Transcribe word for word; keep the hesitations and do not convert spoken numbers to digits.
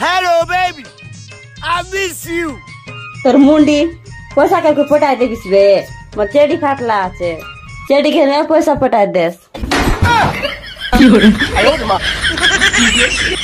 Hello, baby. I miss you. Tormundi, paisa kya kuch pata hai bisbe? Mor Chedi Patla Ache. Chedi ke naam paisa pata hai des.